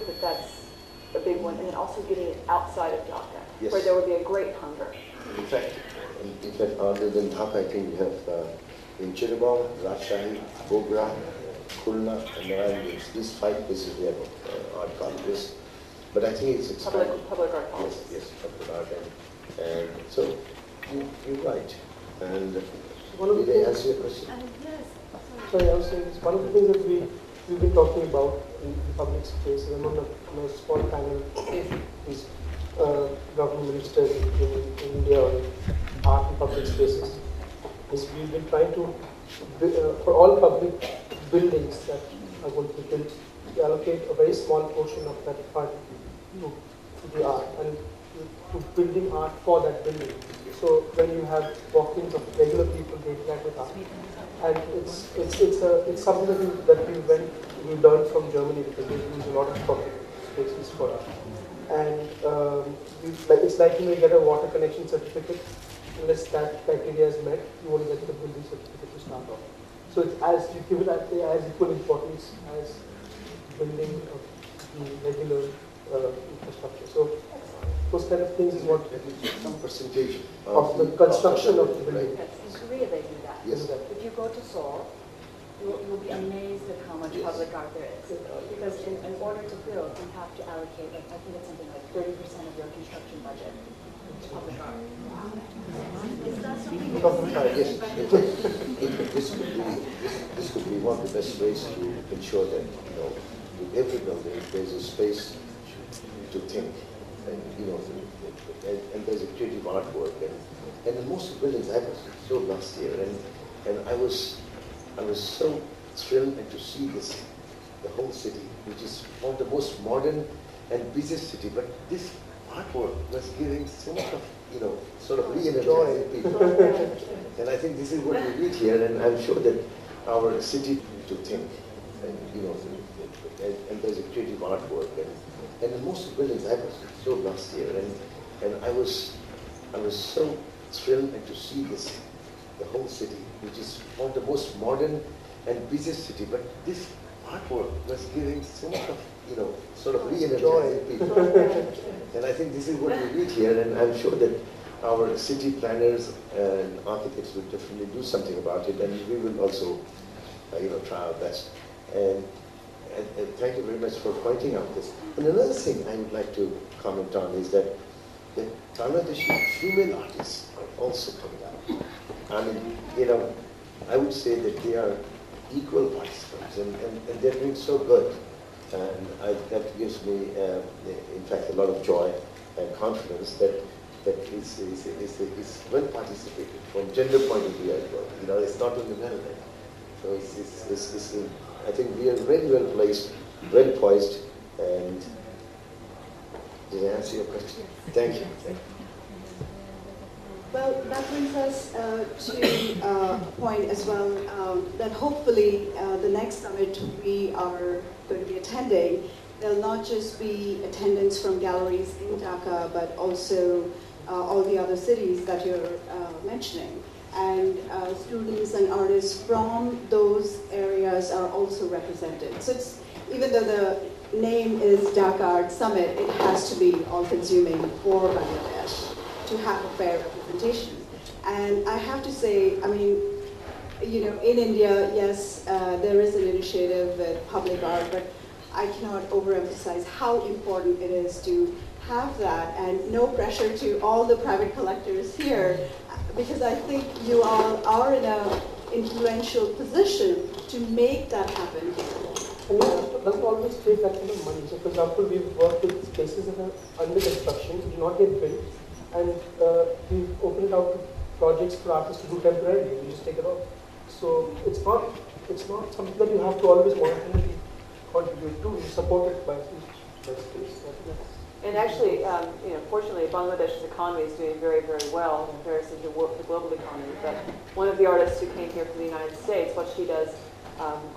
think that that's a big one. And then also getting it outside of Dhaka, yes, where there would be a great hunger. In fact, other than Dhaka, I think we have in Chittagong, Rajshahi, Gogra, Khulna, and Narayanganj. These 5 places we have art colleges. But I think it's expanded. Public art colleges. Yes, public art. And so you're right. And did I answer your question? Yes. Sorry, I was saying it's one of the things that we've been talking about in public space. I'm on a small panel is government ministers in India on art in public spaces. Is we've been trying to, for all public buildings that are going to be built, we allocate a very small portion of that fund to the art and to building art for that building. So when you have walk-ins of regular people, they interact with art. And it's something that we learned from Germany, because they use a lot of public spaces for art. And it's like you may get a water connection certificate. Unless that criteria is met, you won't get the building certificate to start off. So it's as equal importance as building of the regular infrastructure. So those kind of things is what some percentage of the construction of the building. In Korea they do that. Yes. If you go to Seoul, you'll be amazed at how much public art there is. Because in order to build, you have to allocate, like, I think it's something like 30% of your construction budget to public art. Is that something yes. This could be one of the best ways to ensure that, you know, with every building there's a space to think. And, you know, and there's a creative artwork, and most of the buildings I was so last year, and I was so thrilled to see this, the whole city, which is one of the most modern and busiest city, but this artwork was giving so much of, you know, sort of re-energizing people. And I think this is what we need here, and I'm sure that our city to think, and, you know, and there's a creative artwork, and most of the buildings I was so last year, and I was so thrilled to see this, the whole city, which is one of the most modern and busiest city, but this artwork was giving so much of, you know, sort of re-energizing people. And I think this is what we need here, and I'm sure that our city planners and architects will definitely do something about it, and we will also, you know, try our best. And thank you very much for pointing out this. And another thing I would like to comment on is that Bangladeshi female artists are also coming out. I mean, you know, I would say that they are equal participants, and they're doing so good. And that gives me, in fact, a lot of joy and confidence that it's well participated from gender point of view as well. You know, it's not only men. So it's I think we are very well placed, well poised, and did I answer your question? Thank you. Thank you. Well, that brings us to a point as well, that hopefully the next summit we are going to be attending, there'll not just be attendance from galleries in Dhaka, but also all the other cities that you're mentioning. And students and artists from those areas are also represented. So it's, even though the name is Dhaka Art Summit, it has to be all-consuming for Bangladesh to have a fair representation. And I have to say, I mean, you know, in India, yes, there is an initiative with public art, but I cannot overemphasize how important it is to have that, and no pressure to all the private collectors here, because I think you all are in an influential position to make that happen. And it doesn't always take that kind of money. So, for example, we've worked with spaces that are under construction, do not get built, and we've opened out projects for artists to do temporarily. We just take it off. So it's not something that you have to always voluntarily contribute to. It's supported by the space. And actually, you know, fortunately, Bangladesh's economy is doing very, very well in comparison to the global economy. But one of the artists who came here from the United States, what she does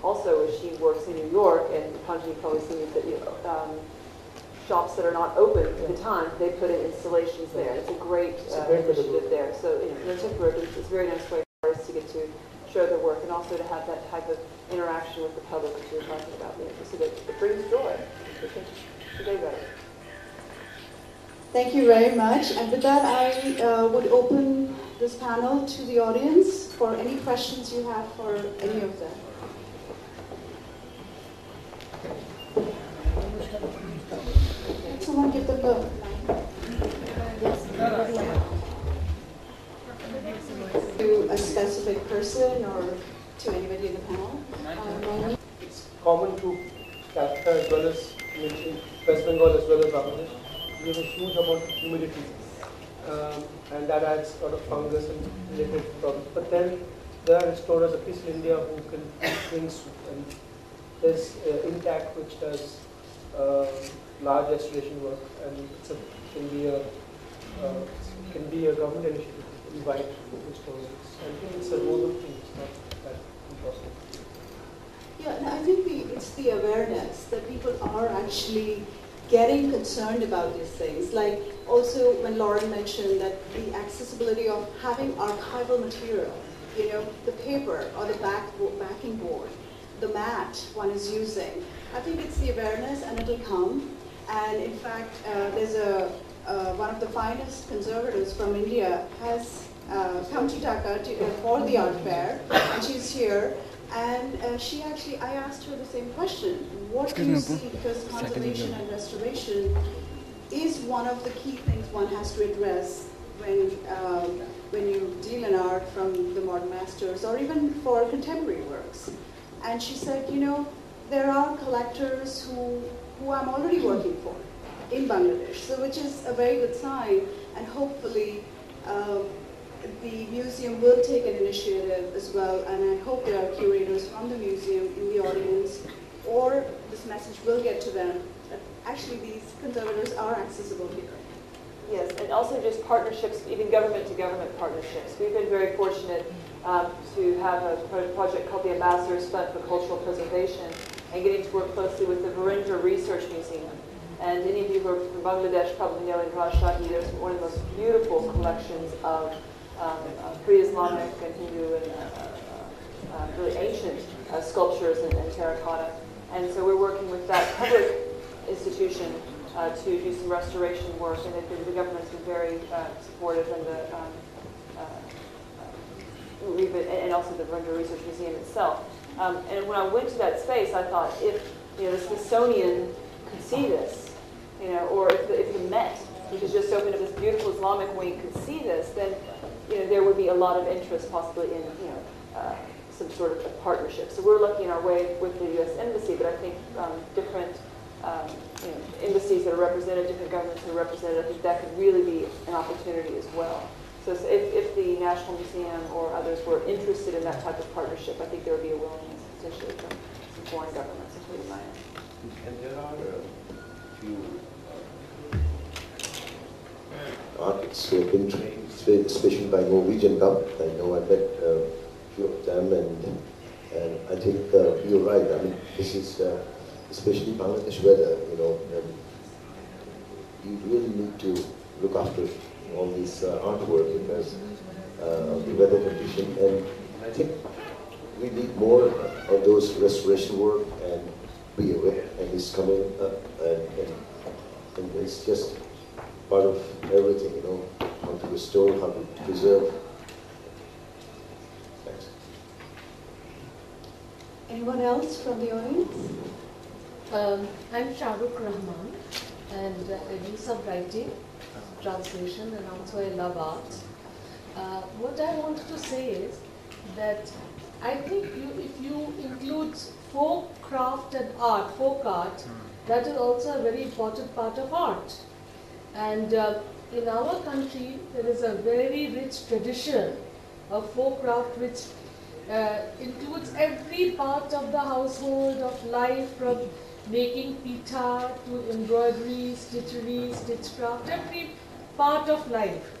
also is she works in New York, and Panji probably sees that, you know, shops that are not open at the time, they put in installations there. It's a great initiative there. So, you know, it's a very nice way for artists to get to show their work and also to have that type of interaction with the public that you were talking about. You know, so that it brings joy. today, Varendra. Thank you very much. And with that, I would open this panel to the audience for any questions you have for any of them. Can someone give them the mic? To a specific person or to anybody in the panel? It's common to Calcutta as well as West Bengal as well as Bangladesh. We have a huge amount of humidity, and that adds a lot of fungus and related problems. But then there are restorers, at least in India, who can bring soup, and there's Intact, which does large restoration work, and it's a, can be a government initiative to invite restorers. I think it's a role of things, not that impossible. Yeah, and I think it's the awareness that people are actually getting concerned about these things. Like also when Lauren mentioned that the accessibility of having archival material, you know, the paper or the backing board, the mat one is using. I think it's the awareness and it'll come. And in fact, there's one of the finest conservators from India has come to Dhaka for the art fair, and she's here. And she actually, I asked her the same question. What do you see? Because conservation and restoration is one of the key things one has to address when you deal in art from the modern masters or even for contemporary works. And she said, you know, there are collectors who I'm already working for in Bangladesh, so which is a very good sign. And hopefully, the museum will take an initiative as well, and I hope there are curators from the museum in the audience, or this message will get to them that actually these conservators are accessible here. Yes, and also just partnerships, even government-to-government partnerships. We've been very fortunate to have a project called the Ambassador's Fund for Cultural Preservation, and getting to work closely with the Varendra Research Museum. And any of you who are from Bangladesh probably know in Rajshahi there's one of the most beautiful collections of pre-Islamic and Hindu and really ancient sculptures and terracotta. And so we're working with that public institution to do some restoration work, and the government's been very supportive, and the, and also the Varendra Research Museum itself. And when I went to that space, I thought, if the Smithsonian could see this, or if the Met, which has just opened up this beautiful Islamic wing, could see this, then there would be a lot of interest possibly in some sort of a partnership. So we're lucky in our way with the U.S. Embassy, but I think different embassies that are represented, different governments that are represented, I think that could really be an opportunity as well. So if the National Museum or others were interested in that type of partnership, I think there would be a willingness potentially from some foreign governments, including mine. And there are a few artists who have been trained, especially by Norwegian government. I know I met a few of them, and I think you're right. I mean, this is especially Bangladesh weather. You really need to look after all this artwork because the weather condition. And I think we need more of those restoration work and be aware. And it's coming up, and it's just part of everything, how to restore, how to preserve. Thanks. Anyone else from the audience? I'm Shahrukh Rahman, and I do some writing, translation, and also I love art. What I wanted to say is that I think if you include folk craft and art, folk art, that is also a very important part of art. And in our country, there is a very rich tradition of folk craft, which includes every part of the household, of life, from making pita to embroidery, stitchery, stitchcraft, every part of life.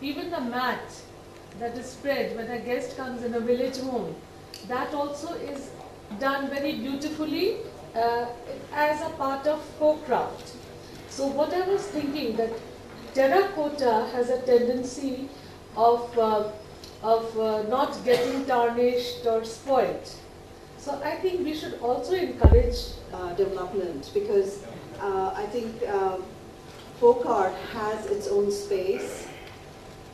Even the mat that is spread when a guest comes in a village home, that also is done very beautifully as a part of folk craft. So what I was thinking, that terracotta has a tendency of not getting tarnished or spoiled. So I think we should also encourage development, because I think think folk art has its own space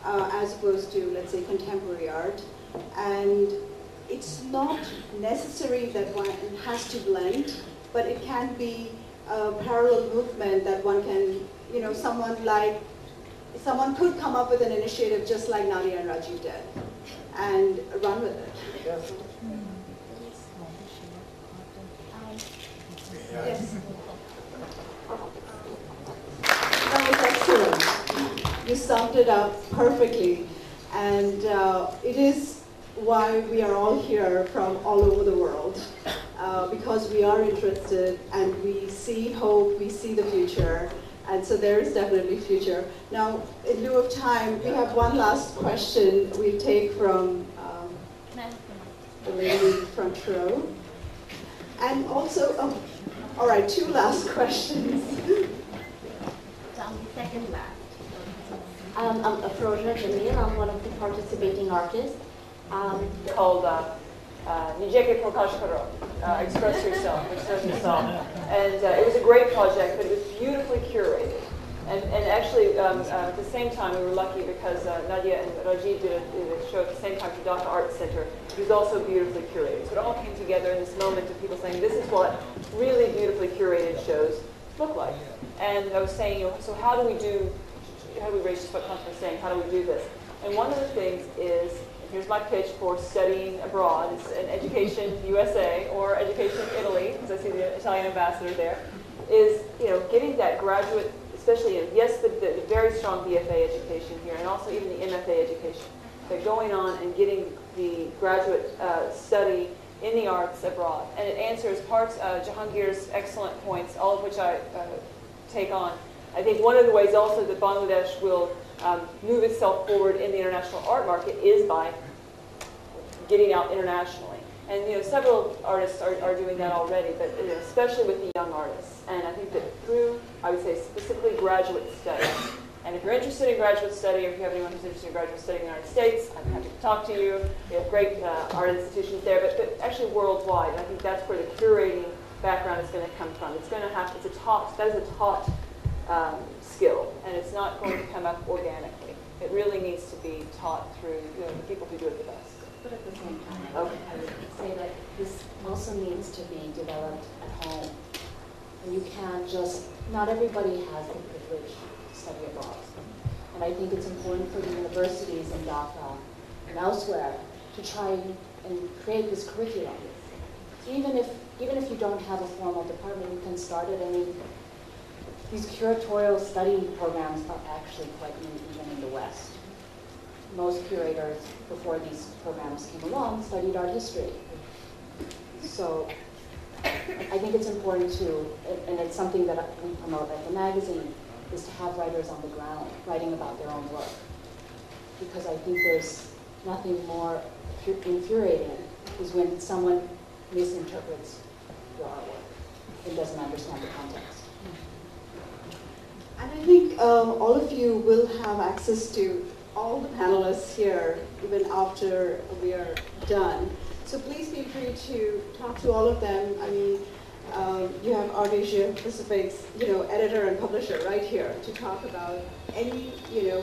as opposed to, let's say, contemporary art. And it's not necessary that one has to blend, but it can be a parallel movement that one can, you know, someone could come up with an initiative just like Nadia and Rajiv did and run with it. Yes. Yes. That was excellent. You summed it up perfectly. And it is why we are all here from all over the world, because we are interested and we see hope, we see the future, and so there is definitely future. Now, in lieu of time, we have one last question we take from the lady front row. And also, oh, all right, two last questions. Second last. I'm Afroja Jamil, I'm one of the participating artists. Called Nijeke Express Yourself, Express Yourself. And it was a great project, but it was beautifully curated. And actually, at the same time, we were lucky because Nadia and Rajiv did a show at the same time at the Dhaka Arts Center. It was also beautifully curated. So it all came together in this moment of people saying, this is what really beautifully curated shows look like. And I was saying, you know, so how do we raise this concept of saying, how do we do this? And one of the things is, here's my pitch for studying abroad. It's an Education USA or Education Italy, because I see the Italian ambassador there, is, you know, getting that graduate, especially, yes, the very strong BFA education here, and also even the MFA education. They're going on and getting the graduate study in the arts abroad. And it answers parts of Jahangir's excellent points, all of which I take on. I think one of the ways also that Bangladesh will move itself forward in the international art market is by getting out internationally. And you know, several artists are doing that already, but you know, especially with the young artists. And I think that through, I would say, specifically graduate study. And if you're interested in graduate study, or if you have anyone who's interested in graduate study in the United States, I'm happy to talk to you. We have great art institutions there, but actually worldwide. And I think that's where the curating background is going to come from. It's going to have, that is a taught skill, and it's not going to come up organically. It really needs to be taught through the people who do it the best. But at the same time, I would say that this also needs to be developed at home. And you can't just, not everybody has the privilege to study abroad. And I think it's important for the universities in Dhaka and elsewhere to try and create this curriculum. Even if you don't have a formal department, you can start it. These curatorial study programs are actually quite new even in the West. Most curators, before these programs came along, studied art history. So I think it's important to, and it's something that we promote at the magazine, is to have writers on the ground writing about their own work. Because I think there's nothing more infuriating is when someone misinterprets your artwork and doesn't understand the context. And I think all of you will have access to all the panelists here, even after we are done. So please feel free to talk to all of them. I mean, you have Ardesia Pacific's, editor and publisher right here to talk about any,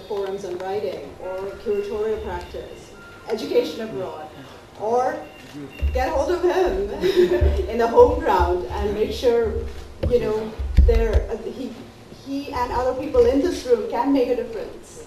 forums on writing or curatorial practice, education abroad, or get hold of him in the home ground and make sure, he and other people in this room can make a difference.